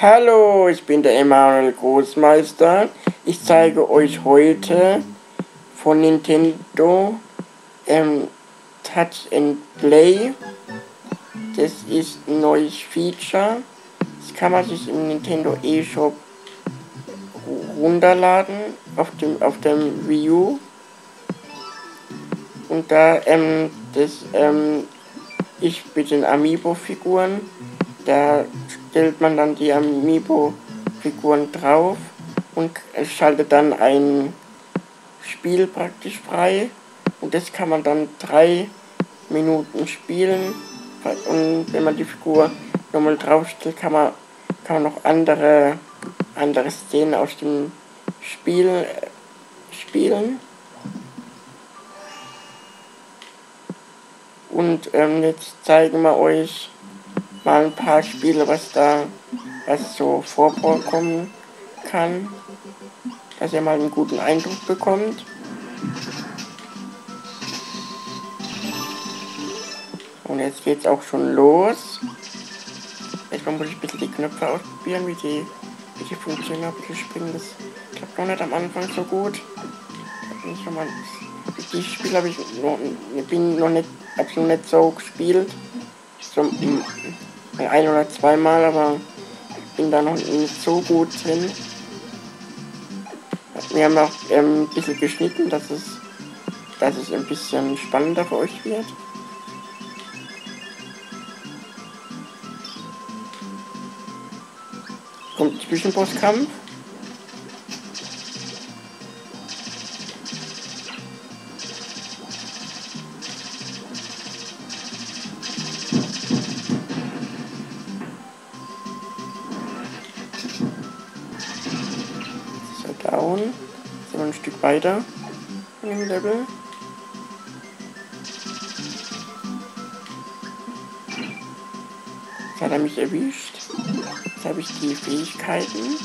Hallo, ich bin der Emanuel Großmeister. Ich zeige euch heute von Nintendo Touch and Play. Das ist ein neues Feature. Das kann man sich im Nintendo eShop runterladen auf dem Wii U. Und da ich mit den Amiibo-Figuren, da stellt man dann die Amiibo-Figuren drauf und schaltet dann ein Spiel praktisch frei. Und das kann man dann 3 Minuten spielen. Und wenn man die Figur nochmal draufstellt, kann man noch andere Szenen aus dem Spiel spielen. Und jetzt zeigen wir euch mal ein paar Spiele, was so vorkommen kann, dass ihr mal einen guten Eindruck bekommt. Und jetzt geht's auch schon los. Erstmal muss ich ein bisschen die Knöpfe ausprobieren, wie die funktionieren, ob die springen. Das klappt noch nicht am Anfang so gut. Die Spiele habe ich noch nicht so gespielt. So ein oder zweimal, aber ich bin da noch nicht so gut drin. Wir haben auch ein bisschen geschnitten, dass es ein bisschen spannender für euch wird. Kommt Zwischenbosskampf. Down. Sind wir ein Stück weiter in dem Level. Jetzt hat er mich erwischt. Jetzt habe ich die Fähigkeiten.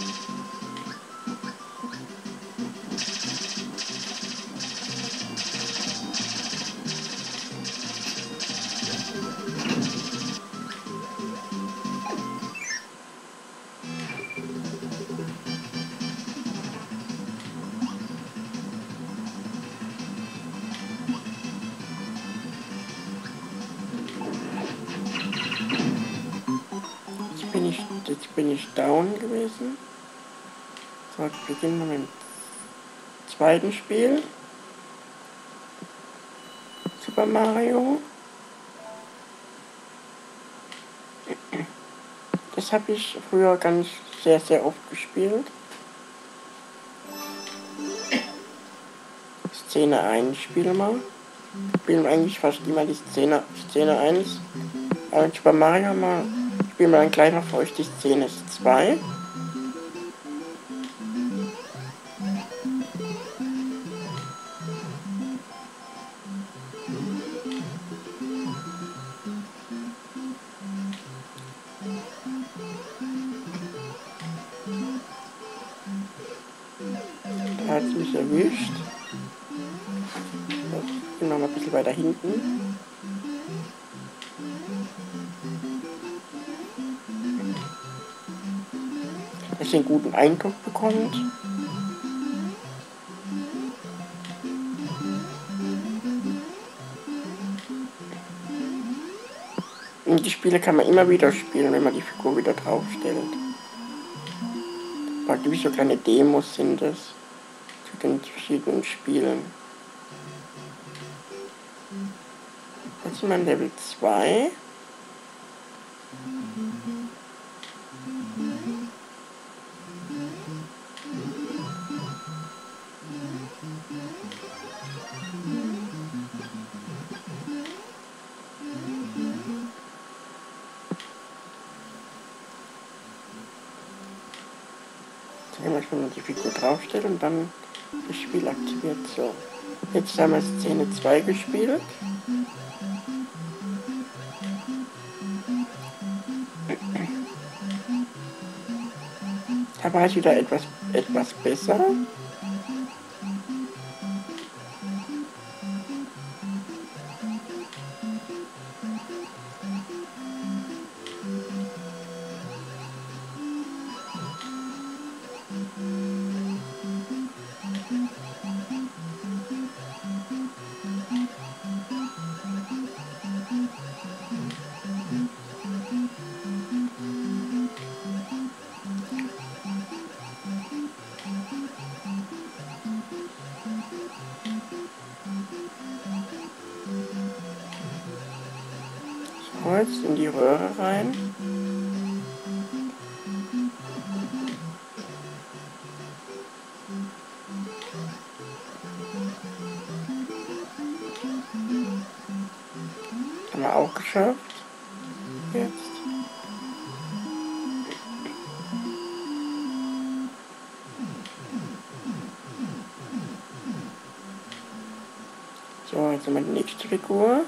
Jetzt bin ich down gewesen. So, jetzt beginnen wir mit dem zweiten Spiel. Super Mario. Das habe ich früher sehr oft gespielt. Szene 1 spielen wir. Spielen wir eigentlich fast immer die Szene 1. Aber mit Super Mario haben wir... Spielen wir dann gleich noch für euch die Szene 2. Da hat es mich erwischt. Ich bin noch mal ein bisschen weiter hinten. Dass ihr einen guten Eindruck bekommt. Und die Spiele kann man immer wieder spielen, wenn man die Figur wieder draufstellt. Praktisch so kleine Demos sind das zu den verschiedenen Spielen. Jetzt sind wir in Level 2. Wenn man die Figur draufstellt und dann das Spiel aktiviert. So, jetzt haben wir Szene 2 gespielt. Da war ich wieder etwas besser. Holz in die Röhre rein. Haben wir auch geschafft. Jetzt. So, jetzt haben wir die nächste Figur.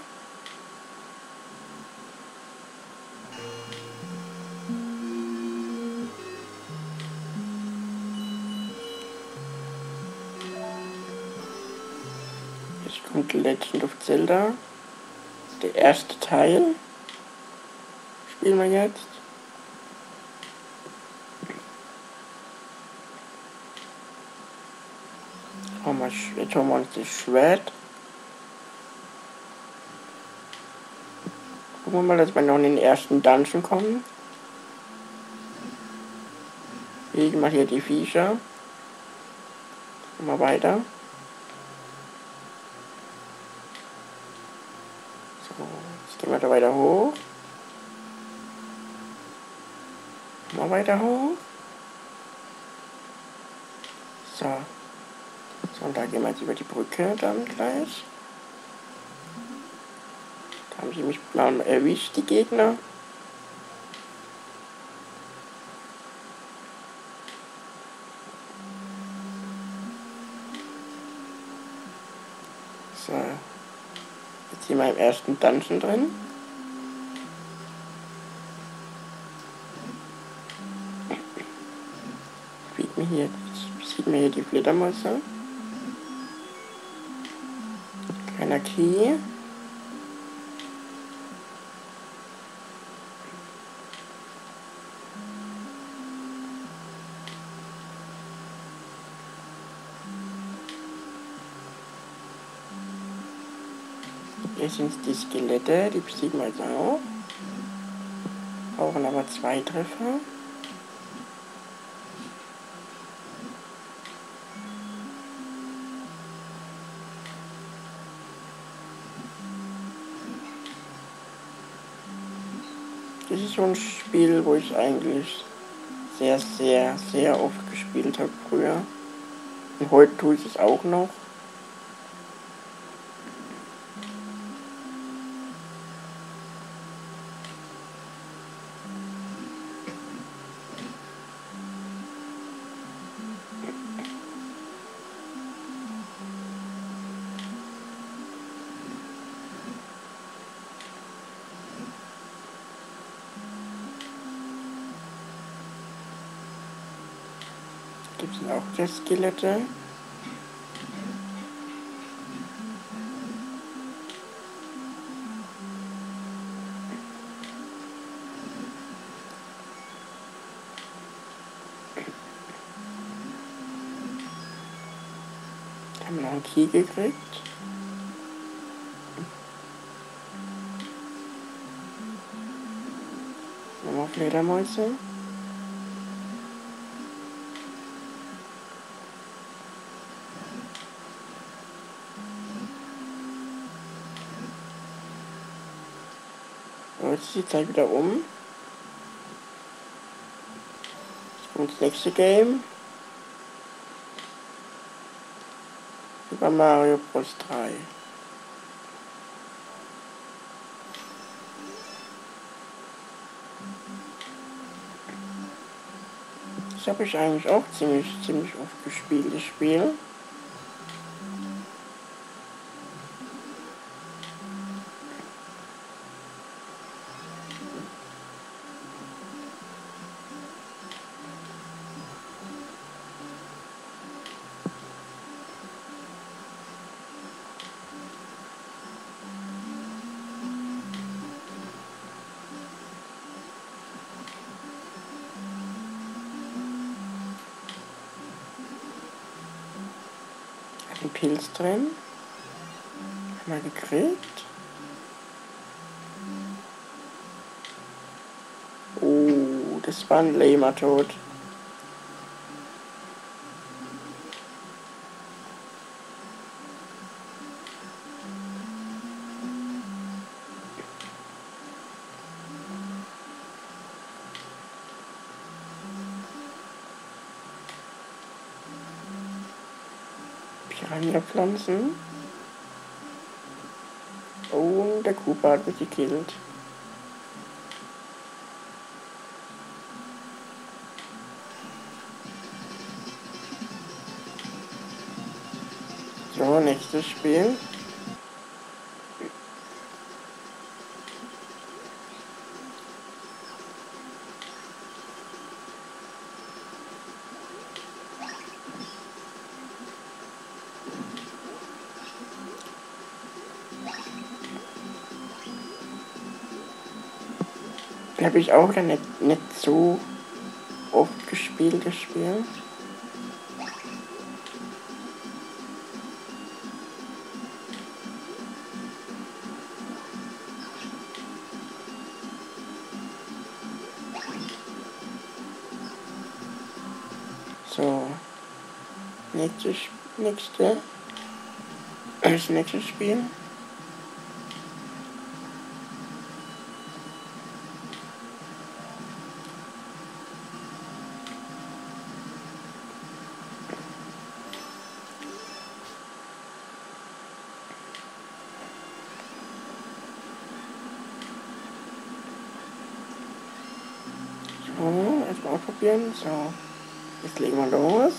Und The Legend of Zelda. Der erste Teil. Spielen wir jetzt. Jetzt haben wir uns das Schwert. Gucken wir mal, dass wir noch in den ersten Dungeon kommen. Ich mache hier die Viecher. Mal weiter. Gehen wir da weiter hoch. Mal weiter hoch. So. So, und da gehen wir jetzt über die Brücke dann gleich. Da haben sie mich blau erwischt, die Gegner. So. Jetzt sind wir im ersten Dungeon drin. Sieht mir hier die Fledermäuse. Kleiner Key. Hier sind die Skelette, die besiegen wir jetzt auch. Brauchen aber 2 Treffer. Das ist so ein Spiel, wo ich eigentlich sehr, sehr, sehr oft gespielt habe früher. Und heute tue ich es auch noch. Gibt es auch die Skelette? Haben wir noch einen Key gekriegt? Nochmal Fledermäuse? Jetzt ist die Zeit wieder um. Jetzt kommt das nächste Game. Super Mario Bros. 3. Das habe ich eigentlich auch ziemlich oft gespielt, das Spiel. Pilz drin. Haben wir gekriegt. Oh, das war ein lamer Tod. Piranha Pflanzen. Und der Koopa hat mich gekillt. So, nächstes Spiel. Habe ich auch dann nicht so oft gespielt, das Spiel. So, das nächste Spiel. So, jetzt legen wir los.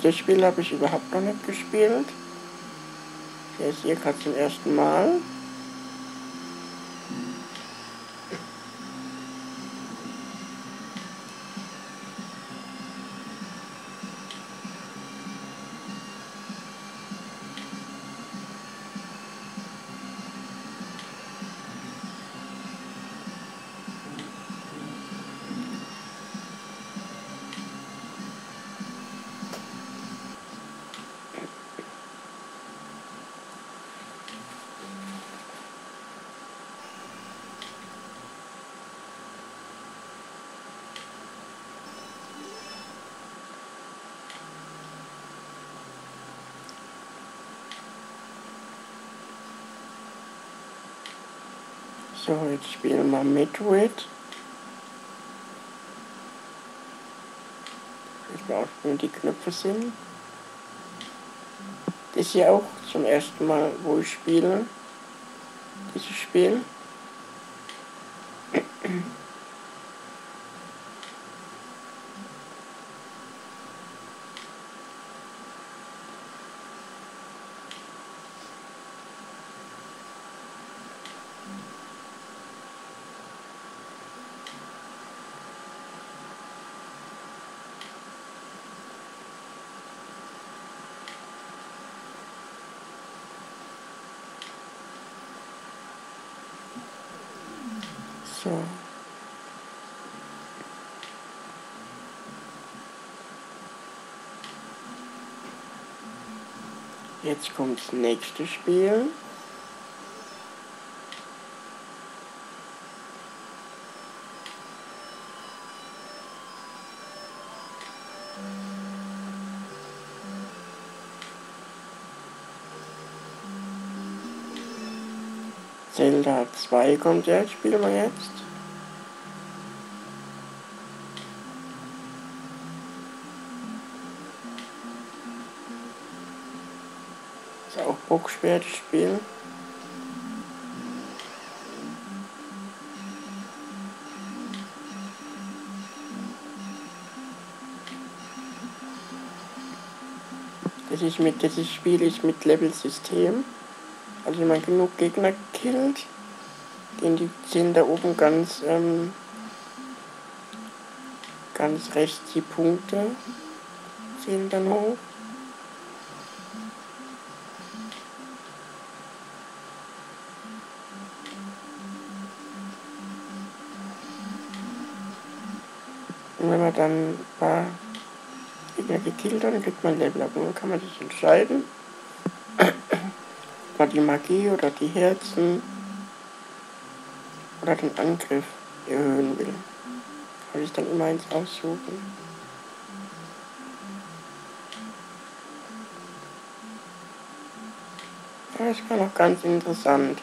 Das Spiel habe ich überhaupt noch nicht gespielt. Jetzt hier gerade zum ersten Mal. So, jetzt spielen wir Metroid. Ich weiß auch, wo die Knöpfe sind. Das ist ja auch zum ersten Mal, wo ich spiele. Dieses Spiel. So. Jetzt kommt das nächste Spiel. Zelda 2 kommt jetzt, spielen wir jetzt. Ist auch bockschwer, das Spiel. Das Spiel ist mit Level-System. Also wenn man genug Gegner killt, gehen die 10 da oben ganz rechts die Punkte, zählen dann hoch. Und wenn man dann ein paar Gegner gekillt hat, dann kriegt man Level ab und dann kann man sich entscheiden. Mal die Magie oder die Herzen oder den Angriff erhöhen will. Kann ich dann immer eins aussuchen. Ja, das war noch ganz interessant.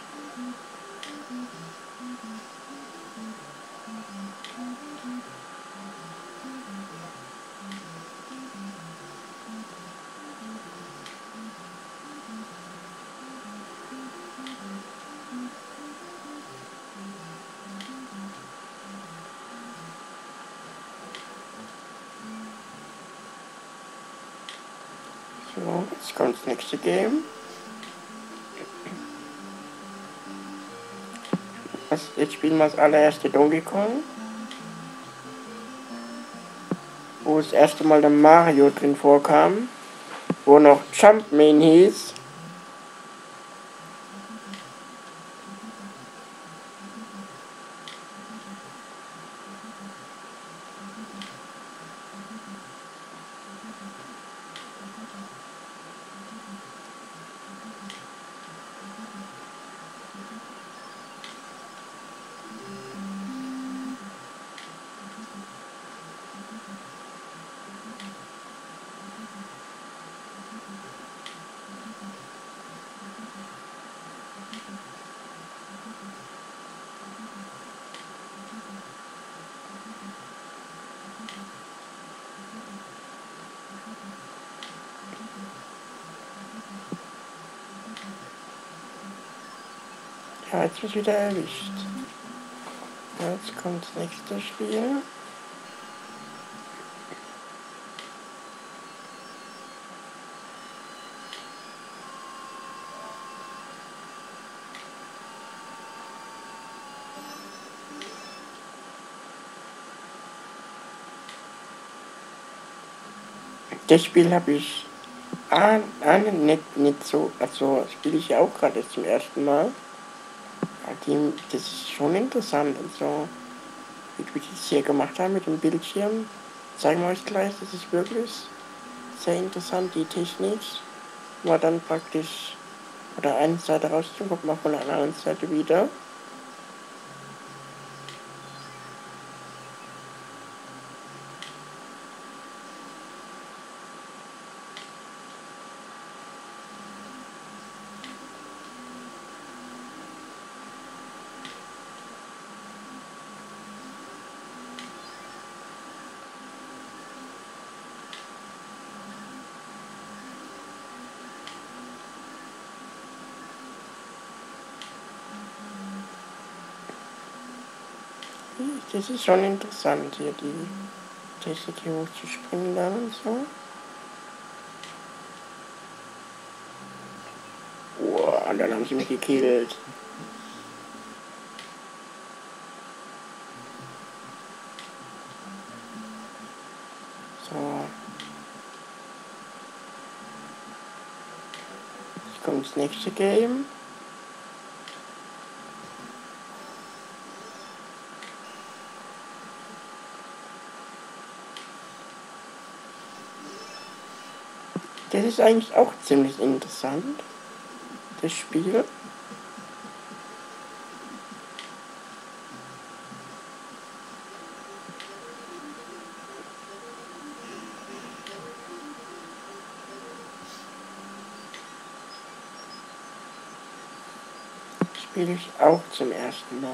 So, jetzt kommt das nächste Game. Jetzt spielen wir das allererste Donkey Kong, wo das erste Mal der Mario drin vorkam, wo noch Jumpman hieß. Ja, jetzt wird wieder erwischt. Ja, jetzt kommt das nächste Spiel. Das Spiel habe ich nicht so, also spiele ich auch gerade zum ersten Mal. Das ist schon interessant, also wie wir das hier gemacht haben mit dem Bildschirm, zeigen wir euch gleich, das ist wirklich sehr interessant, die Technik, wo man dann praktisch von der einen Seite rauszoomt, kommt man von der anderen Seite wieder. Das ist schon interessant, hier die Technik hier hoch zu springen dann und so. Boah, und dann haben sie mich gekillt. So. Jetzt kommt das nächste Game. Das ist eigentlich auch ziemlich interessant, das Spiel. Das spiele ich auch zum ersten Mal.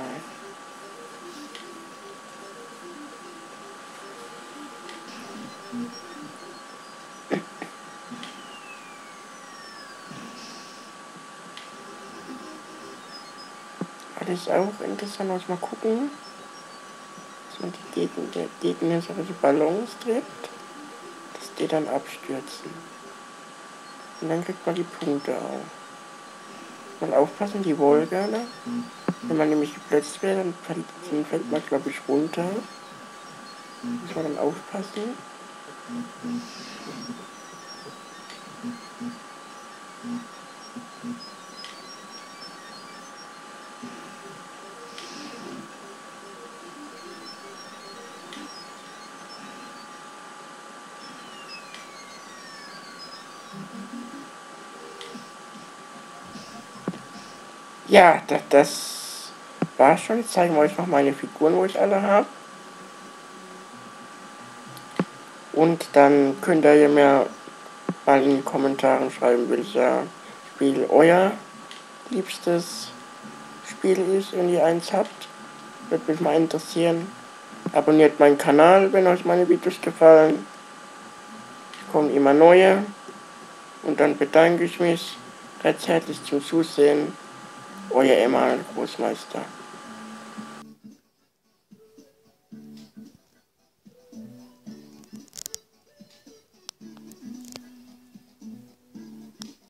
Das ist auch interessant, muss mal gucken, dass man die Gegner solche Ballons trifft, dass die dann abstürzen. Und dann kriegt man die Punkte auch. Mal aufpassen, die Wolke, ne? Wenn man nämlich geplätzt wird, dann fällt man, glaube ich, runter. Muss man dann aufpassen. Ja, das war schon. Jetzt zeigen wir euch noch meine Figuren, wo ich alle habe. Und dann könnt ihr mir mal in die Kommentare schreiben, welcher Spiel euer liebstes Spiel ist, wenn ihr eins habt. Würde mich mal interessieren. Abonniert meinen Kanal, wenn euch meine Videos gefallen. Es kommen immer neue. Und dann bedanke ich mich recht herzlich zum Zusehen. Euer Emanuel Großmeister.